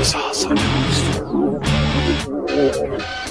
It's awesome.